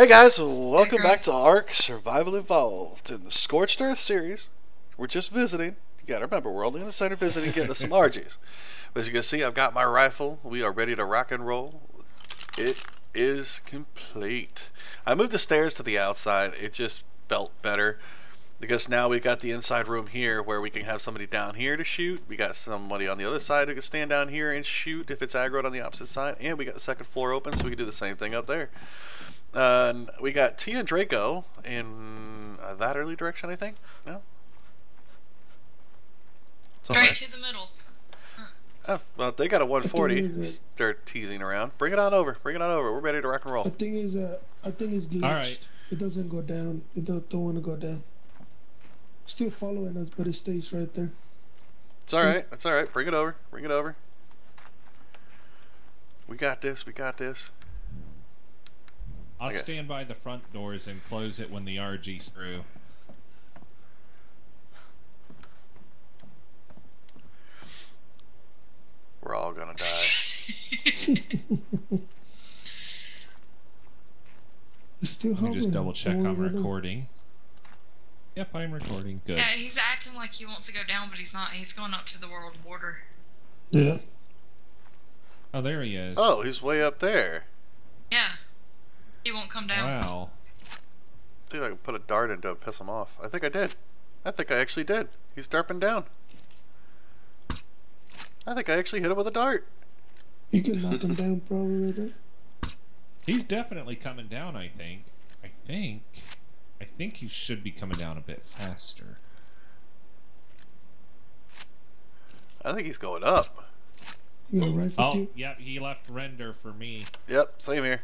Hey guys, welcome back to ARK Survival Evolved in the Scorched Earth series. We're just visiting. You gotta remember, we're only in the center visiting, getting us some RGs. But as you can see, I've got my rifle. We are ready to rock and roll. It is complete. I moved the stairs to the outside. It just felt better because now we've got the inside room here where we can have somebody down here to shoot. We got somebody on the other side who can stand down here and shoot if it's aggroed on the opposite side. And we got the second floor open, so we can do the same thing up there. We got Tia and Draco in that early direction, I think. No? Somewhere. Right to the middle. Oh, well, they got a 140. They're teasing around. Bring it on over. Bring it on over. We're ready to rock and roll. The thing is, glitched. All right. It doesn't go down. It don't want to go down. Still following us, but it stays right there. It's all right. It's all right. Bring it over. Bring it over. We got this. We got this. I'll stand by the front doors and close it when the RG's through. We're all gonna die. Let me just double check I'm recording. Yep, I'm recording. Good. Yeah, he's acting like he wants to go down, but he's not. He's going up to the world border. Yeah. Oh, there he is. Oh, he's way up there. Yeah. He won't come down. Wow. I think I can put a dart into him, piss him off. I think I did. I think I actually did. He's darping down. I think I actually hit him with a dart. You can knock him down probably right there. He's definitely coming down, I think. I think he should be coming down a bit faster. I think he's going up. You got a rifle too? Yep, he left render for me. Yep, same here.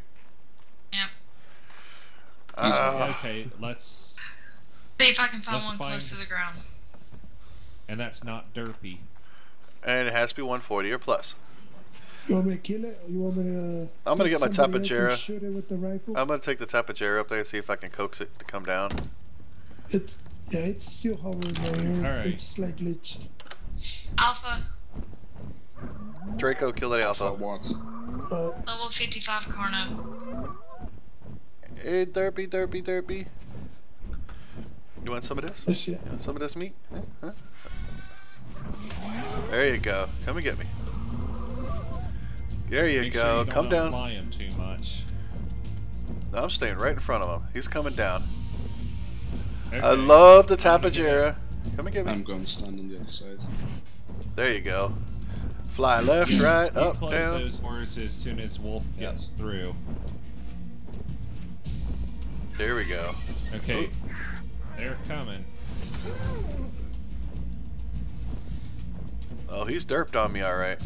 Yeah. Okay, let's see if I can find one close to the ground. And that's not derpy. And it has to be 140 or plus. You want me to kill it? Or you want me to? I'm gonna get my Tapejara. Shoot it with the rifle. I'm gonna take the Tapejara up there and see if I can coax it to come down. It's still hovering there. All right. It's just like glitched. Alpha. Draco, kill that alpha at once. Level 55, Carno. Hey, derpy. You want some of this? Yes, yeah. Some of this meat? Huh? There you go. Come and get me. There you go. Come down. Fly him too much. No, I'm staying right in front of him. He's coming down. Okay. I love the Tapejara. Come and get me. I'm going to stand on the other side. There you go. Fly left, right, up, down. Close those doors as soon as Wolf gets through. There we go. Okay. Ooh. They're coming. Oh, he's derped on me, alright.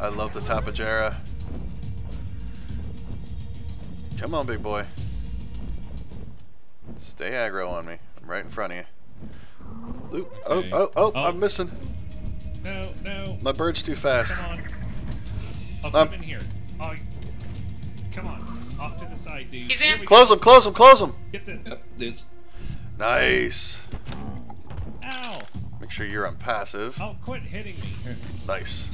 I love the Tapejara. Come on, big boy. Stay aggro on me. I'm right in front of you. Ooh, okay. Oh, I'm missing. No. My bird's too fast. Come on. I'll come in here. Come on. Off to the side, dude. He's in. Close him. Get the... Yep, dudes. Nice. Ow. Make sure you're on passive. Oh, quit hitting me. Nice.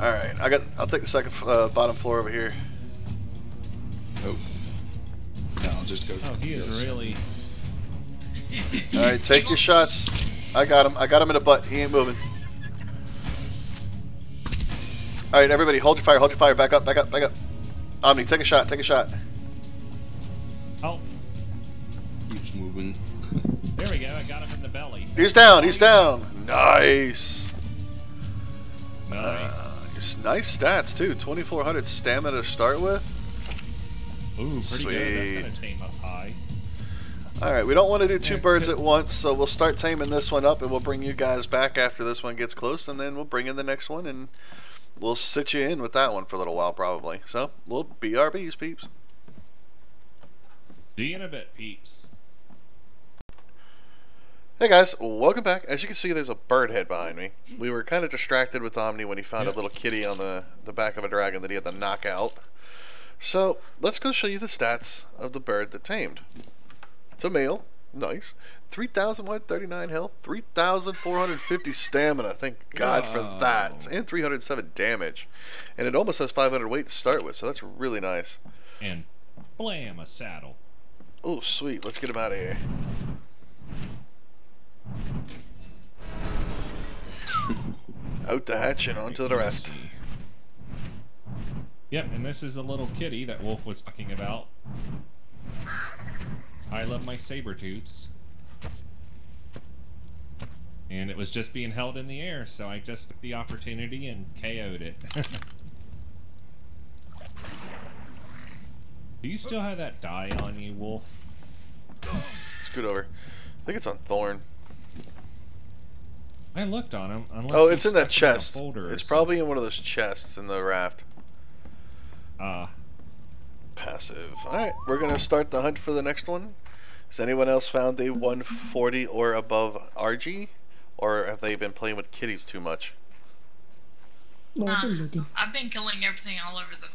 All right, I'll take the second bottom floor over here. Oh. No, I'll just go. Oh, he is really. All right, take your shots. I got him in the butt. He ain't moving. All right, everybody, hold your fire. Hold your fire. Back up. Omni, take a shot. Oh. Keeps moving. There we go. I got him in the belly. He's down. Nice. Nice stats too. 2400 stamina to start with. Ooh, pretty good. That's gonna tame up high. All right, we don't want to do two birds at once, so we'll start taming this one up, and we'll bring you guys back after this one gets close, and then we'll bring in the next one, and we'll sit you in with that one for a little while probably. So we'll BRBs, peeps. See you in a bit, peeps. Hey guys, welcome back. As you can see, there's a bird head behind me. We were kind of distracted with Omni when he found a little kitty on the back of a dragon that he had to knock out. So let's go show you the stats of the bird that tamed. It's a male. Nice. 3,139 health, 3,450 stamina. Thank God for that. And 307 damage. And it almost has 500 weight to start with, so that's really nice. And blam, a saddle. Oh, sweet. Let's get him out of here. Out the hatch and onto the rest. Yep, and this is a little kitty that Wolf was talking about. I love my saber tooths. And it was just being held in the air, so I just took the opportunity and KO'd it. Do you still have that dye on you, Wolf? Scoot over. I think it's on Thorn. I looked on him. Oh, it's in that chest. It's probably in one of those chests in the raft. Passive. Alright, we're going to start the hunt for the next one. Has anyone else found a 140 or above RG? Or have they been playing with kitties too much? I've been killing everything all over the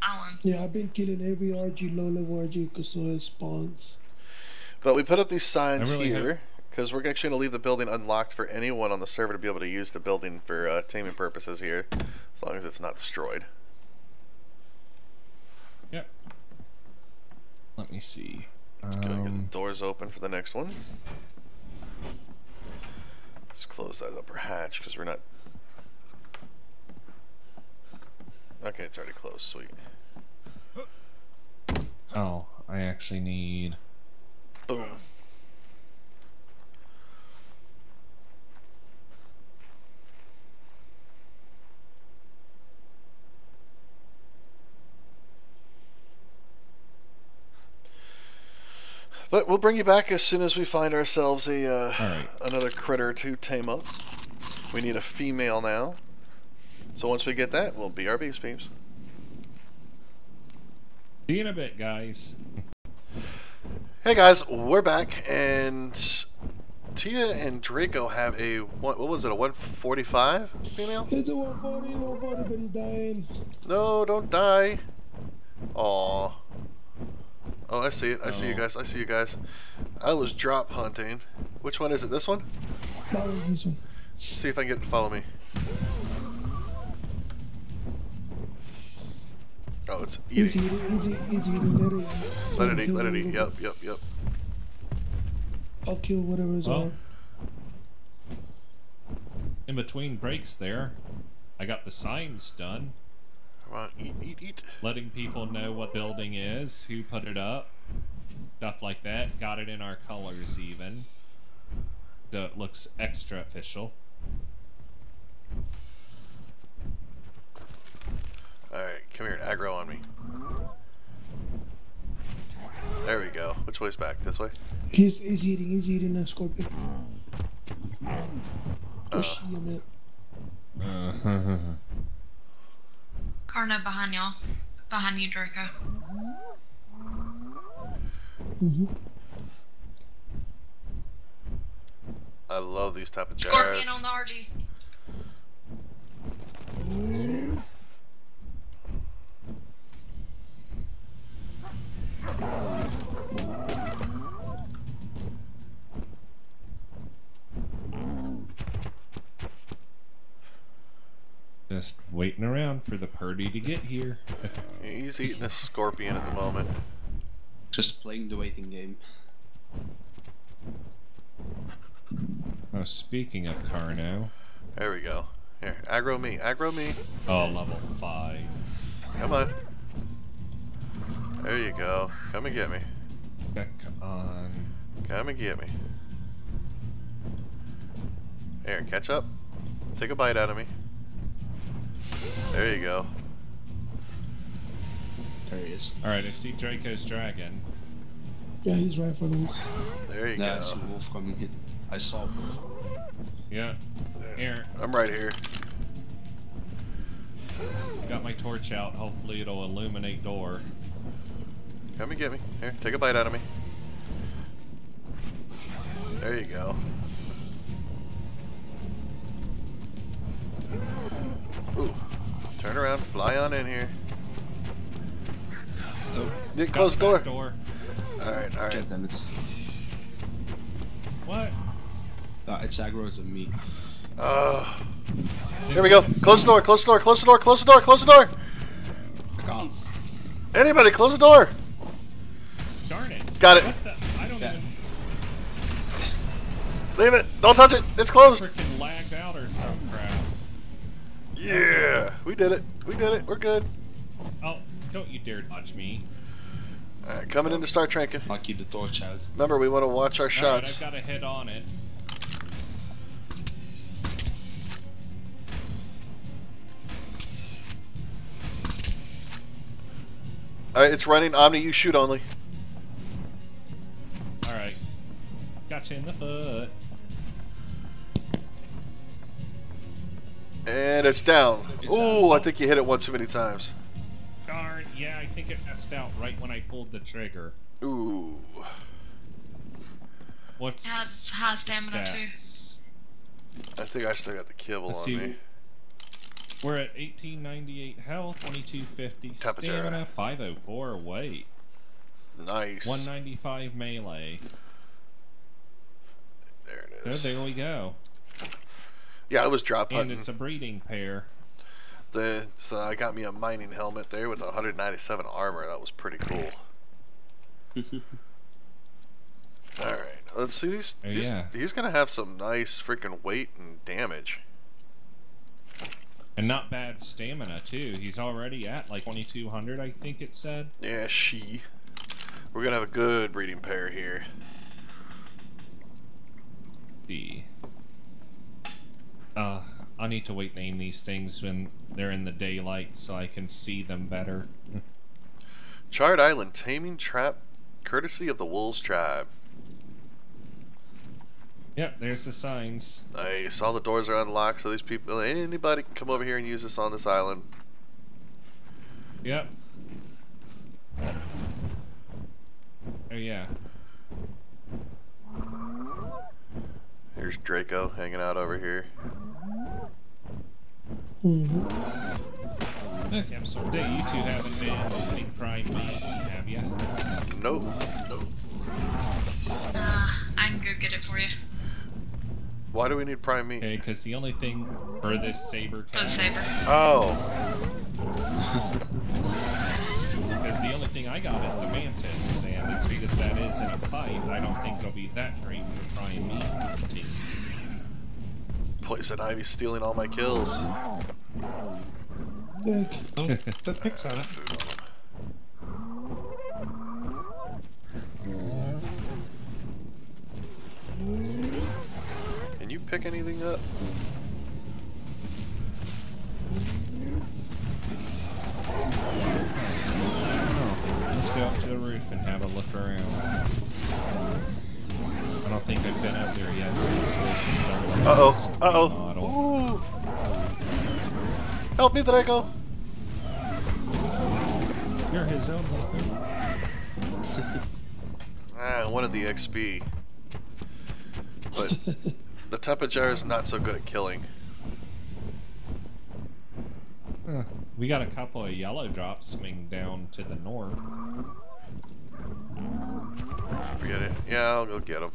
island. Yeah, I've been killing every RG, low level RG, because it spawns. But we put up these signs here, because we're actually going to leave the building unlocked for anyone on the server to be able to use the building for taming purposes here, as long as it's not destroyed. Yep. Let me see. Let's go and get the doors open for the next one. Let's close that upper hatch because we're not... Okay, it's already closed. Sweet. Oh, I actually need... Boom. But we'll bring you back as soon as we find ourselves a another critter to tame up. We need a female now. So once we get that, we'll be our beast peeps. See you in a bit, guys. Hey guys, we're back, and Tia and Draco have a what was it, a 145 female? It's a 140, but he's dying. No, don't die. Aw. Oh, I see it. I see you guys. I see you guys. I was drop hunting. Which one is it? This one? That one, this one. See if I can get it to follow me. Oh, it's eating. It's eating. Let it eat. Yep. I'll kill whatever is on. In between breaks there, I got the signs done. Come on, eat. Letting people know what building is, who put it up, stuff like that. Got it in our colors even, so it looks extra official. Alright, come here, aggro on me. There we go. Which way's back? This way? He's eating a scorpion. Karna behind y'all. Behind you, Draco. I love these type of jars. Scorpion on the RG. Just waiting around for the purdy to get here. He's eating a scorpion at the moment. Just playing the waiting game. Oh, speaking of Carno. There we go. Here, aggro me. Oh, level 5. Come on. There you go. Come and get me. Back on. Come and get me. Here, catch up. Take a bite out of me. There you go. There he is. Alright, I see Draco's dragon. Yeah, he's right for those. There you go. I see Wolf coming in. I saw Wolf. Yeah. Here. I'm right here. Got my torch out. Hopefully it'll illuminate door. Come and get me. Here, take a bite out of me. There you go. Ooh. Turn around, fly on in here. Close door. Alright, alright. Damn it. What? It's aggro's of me. There we go. Close the door, close the door, close the door, close the door, close the door! Anybody, close the door! Darn it. Got it. I don't even... Leave it! Don't touch it! It's closed! Freaking lagged out or some crap. Yeah! We did it. We did it. We're good. Oh, don't you dare dodge me. Alright, coming in to start tranking. Fuck you, the door, child. Remember, we want to watch our shots. Right, I've got a head on it. Alright, it's running. Omni, you shoot only. Alright. Gotcha in the foot. And it's down. Ooh, I think you hit it one too many times. Darn, yeah, I think it messed out right when I pulled the trigger. Ooh. What's high stamina too? I think I still got the kibble on me. We're at 1898 health, 2250 stamina, 504 weight. Nice. 195 melee. There it is. There we go. Yeah, it was drop hunting. And it's a breeding pair. So I got me a mining helmet there with 197 armor. That was pretty cool. All right, let's see these. Oh, yeah. He's gonna have some nice freaking weight and damage. And not bad stamina too. He's already at like 2200, I think it said. Yeah, she. We're gonna have a good breeding pair here. D. I need to wait name these things when they're in the daylight so I can see them better. Charred Island taming trap, courtesy of the Wolves tribe. Yep, there's the signs. Nice. All the doors are unlocked, so these people, anybody can come over here and use this on this island. Yep. Oh yeah. Here's Draco hanging out over here. Mm-hmm. Okay, I'm sorry. You two haven't been opening Prime Man, have you? Nope. Nope. I can go get it for you. Why do we need prime meat? Okay, because the only thing for this saber. For the saber. Oh. Because the only thing I got is the mantis, and as sweet as that is in a fight, I don't think it'll be that great for prime meat. Poison Ivy's stealing all my kills. That picks on it. Can you pick anything up? Oh, let's go up to the roof and have a look around. I don't think I've been out there yet since we've stumbled. Uh-oh. Uh-oh. Help me, Draco! You're his own mother. I wanted the XP. But the Tapejara is not so good at killing. We got a couple of yellow drops coming down to the north. Forget it. Yeah, I'll go get them.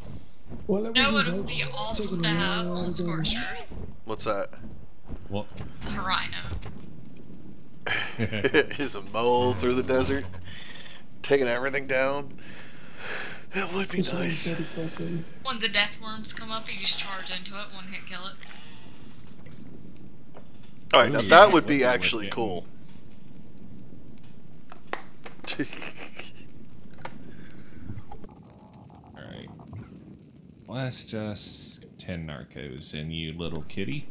Well, that would be awesome to have on Scorched Earth. What's that? What? A rhino. He's a mole through the desert, taking everything down. That would be nice. When the death worms come up, you just charge into it, one hit kill it. Alright, now that would be actually cool. Alright. Let's just 10 narcos in you, little kitty.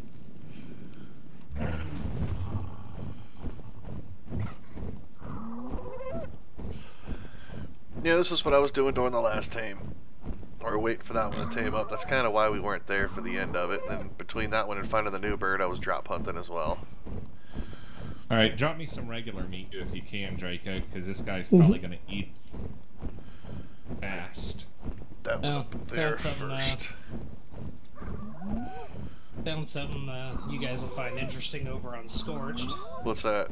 Yeah, this is what I was doing during the last tame. Or waiting for that one to tame up. That's kind of why we weren't there for the end of it. And between that one and finding the new bird, I was drop hunting as well. Alright, drop me some regular meat if you can, Draco, because this guy's probably going to eat fast. That one up there first. Found something you guys will find interesting over on Scorched. What's that?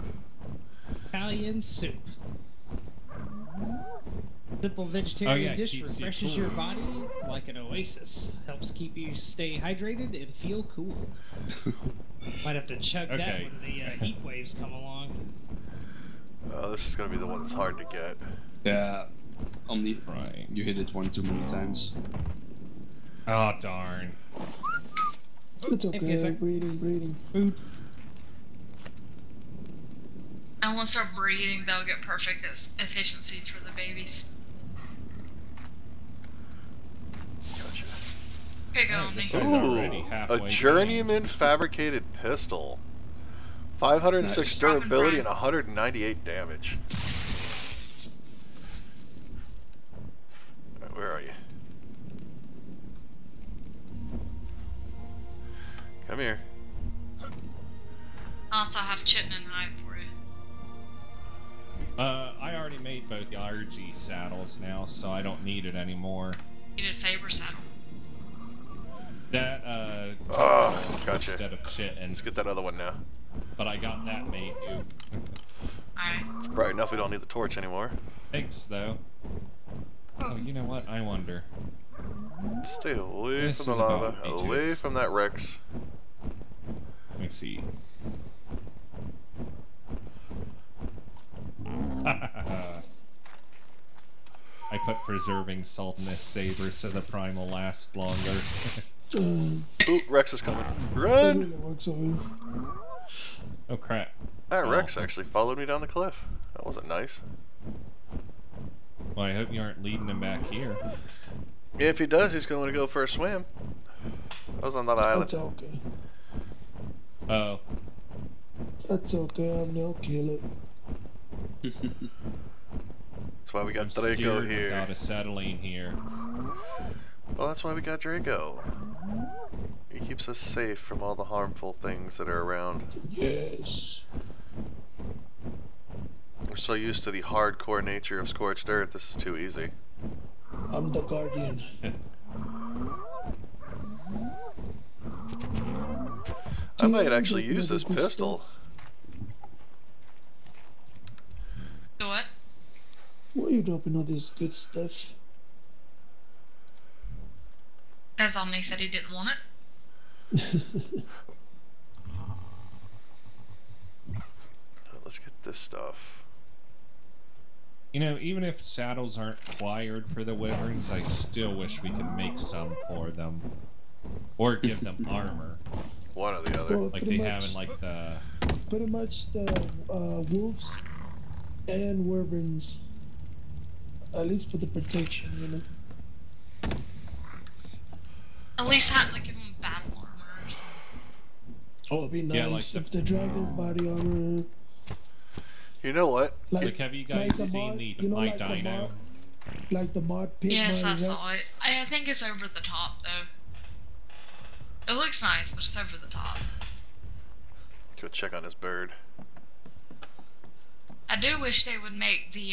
Italian soup. simple vegetarian dish refreshes your body like an oasis. Helps keep you stay hydrated and feel cool. Might have to chug that when the heat waves come along. This is gonna be the one that's hard to get. Yeah. Omni, you hit it one too many times. Oh darn. It's okay, breathing. Food. And once they're breeding, they'll get perfect efficiency for the babies. Gotcha. Okay, go Omni. A journeyman fabricated pistol. 506 durability and 198 damage. Right, where are you? Come here. I also have chitin and hide for you. I already made both the RG saddles now, so I don't need it anymore. You need a saber saddle. That, gotcha. Instead of chitin. Let's get that other one now. But I got that made, too. Alright. Right enough, we don't need the torch anymore. Thanks, though. Oh, you know what? I wonder. Stay away from the lava, away from that Rex. Let me see. I put preserving salt in this saber so the prime will last longer. Ooh, Rex is coming. Run! Oh crap. That Rex actually followed me down the cliff. That wasn't nice. Well, I hope you aren't leading him back here. If he does, he's going to go for a swim. I was on that island. That's okay. Uh-oh. That's okay, I'm no killer. That's why we got Draco here. Got acetylene here. Well, that's why we got Draco. He keeps us safe from all the harmful things that are around. Yes. We're so used to the hardcore nature of Scorched Earth, this is too easy. I'm the guardian. I might actually use this pistol. The what? Why are you dropping all this good stuff? Because Omni said he didn't want it. Let's get this stuff. You know, even if saddles aren't required for the wyverns, I still wish we could make some for them. Or give them armor. One or the other. Well, like they have in like the... Pretty much the wolves and wyverns. At least for the protection, you know. At least have to give them battle armor or something. Oh, it'd be nice if the dragon body armor... You know what? Like have you guys seen the My Dino? Like the mod pit? Yes, I saw it. I think it's over the top, though. It looks nice, but it's over the top. Go check on his bird. I do wish they would make the,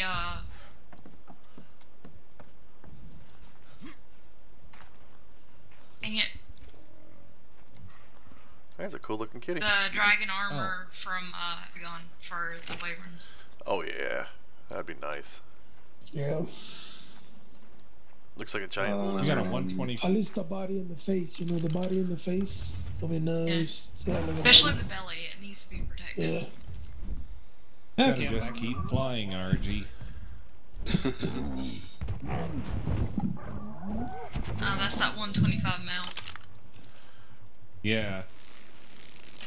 Dang it. That's a cool looking kitty. The dragon armor from Agon for the wyverns. Oh yeah, that'd be nice. Yeah. Looks like a giant lizard. You got a 120. At least the body and the face, you know, the body and the face. I mean, nice. Yeah. Especially the belly, it needs to be protected. Yeah. Okay. Just keep flying, RG. That's that 125 mount. Yeah.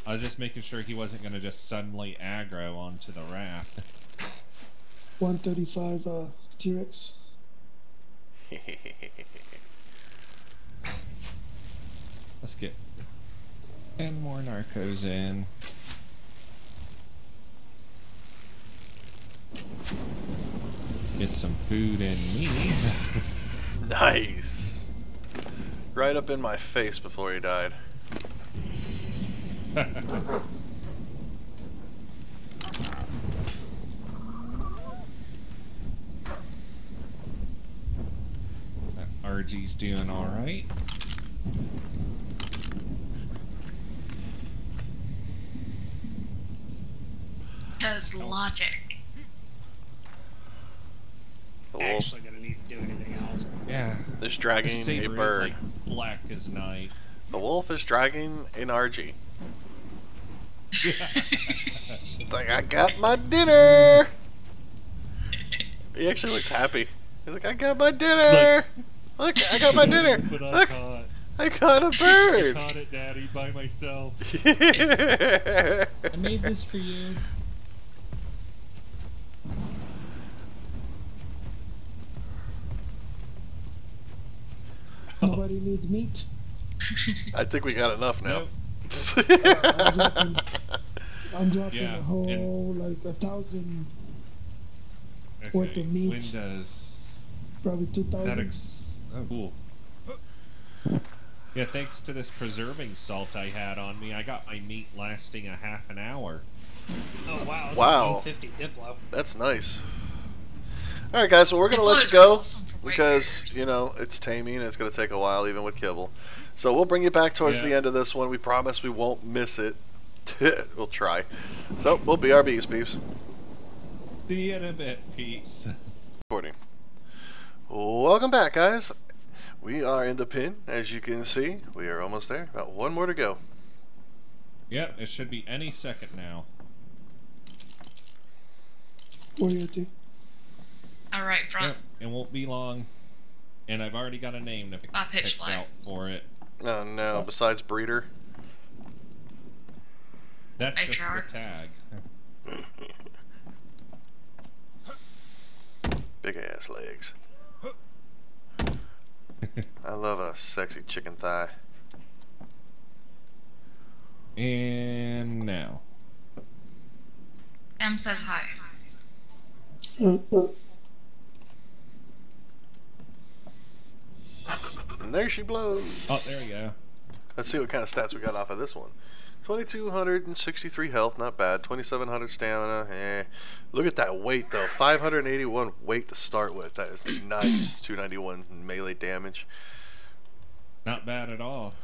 I was just making sure he wasn't going to just suddenly aggro onto the raft. 135 T-Rex. Let's get 10 more narcos in. Get some food in me. Nice. Right up in my face before he died. RG's doing all right. That's logic. wolf. Actually gonna need to do anything else. Yeah. Is dragging a bird. Is like black as night. The wolf is dragging an RG. It's like, I got my dinner. He actually looks happy. He's like, I got my dinner. Look, I got my dinner. Look, I caught a bird. I caught it, Daddy, by myself. I made this for you. Nobody needs meat. I think we got enough now. Nope. I'm dropping a whole like 1,000 worth of meat. Windows. Probably 2,000. Oh, cool. Yeah, thanks to this preserving salt I had on me, I got my meat lasting a half an hour. Oh wow! That's wow. $150 Diplo. That's nice. All right, guys. Well, we're gonna let you go because you know it's taming. And it's gonna take a while, even with kibble. So we'll bring you back towards the end of this one. We promise we won't miss it. We'll try. So we'll be BRBs, peeps. See you in a bit, peeps. Recording. Welcome back, guys. We are in the pin, as you can see. We are almost there. About one more to go. Yep, it should be any second now. What do you do? All right, Front. Yep, it won't be long. And I've already got a name to pick out for it. Oh no, besides Breeder. That's just the tag. Big ass legs. I love a sexy chicken thigh. And now. M says hi. And there she blows. Oh, there we go. Let's see what kind of stats we got off of this one. 2,263 health, not bad. 2,700 stamina, eh. Look at that weight, though. 581 weight to start with. That is nice. 291 melee damage. Not bad at all.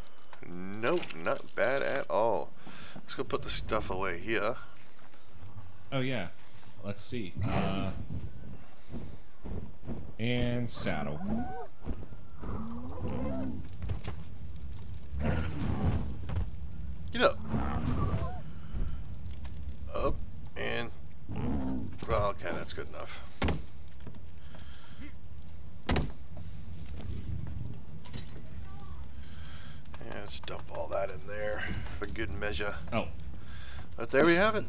Nope, not bad at all. Let's go put the stuff away here. Oh, yeah. Let's see. And saddle. Get up. Up and... Well, okay, that's good enough. Yeah, let's dump all that in there for good measure. Oh. But there we have it.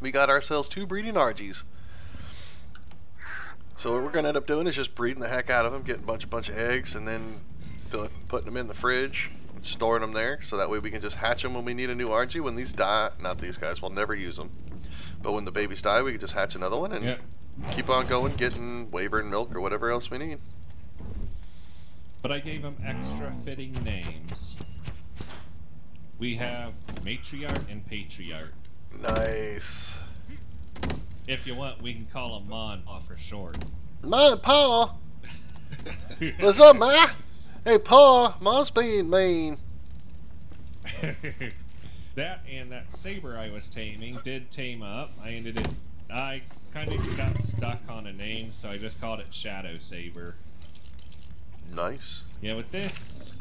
We got ourselves 2 breeding RGs. So what we're going to end up doing is just breeding the heck out of them, getting a bunch of eggs, and then putting them in the fridge and storing them there. So that way we can just hatch them when we need a new RG. When these die, not these guys, we'll never use them. But when the babies die, we can just hatch another one and keep on going, getting wavering milk or whatever else we need. But I gave them extra fitting names. We have Matriarch and Patriarch. Nice. If you want, we can call him Ma and Pa for short. Ma and Pa? What's up, Ma? Hey, Pa, Ma's being mean. That and that saber I was taming did tame up. I kind of got stuck on a name, so I just called it Shadow Saber. Nice. Yeah, with this,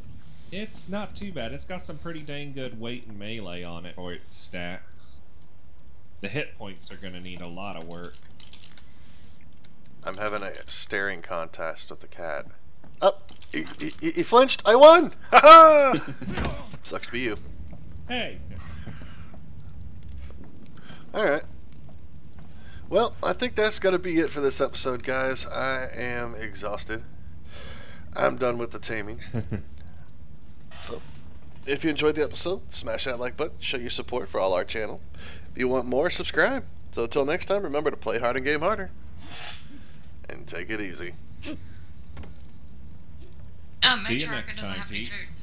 it's not too bad. It's got some pretty dang good weight and melee on it for its stats. The hit points are going to need a lot of work. I'm having a staring contest with the cat. Oh! He flinched! I won! Ha ha! Sucks to be you. Hey! Alright. Well, I think that's going to be it for this episode, guys. I am exhausted. I'm done with the taming. So, if you enjoyed the episode, smash that like button. Show your support for all our channel. If you want more, subscribe. So until next time, remember to play hard and game harder. And take it easy. Oh, Matriarch doesn't have any food.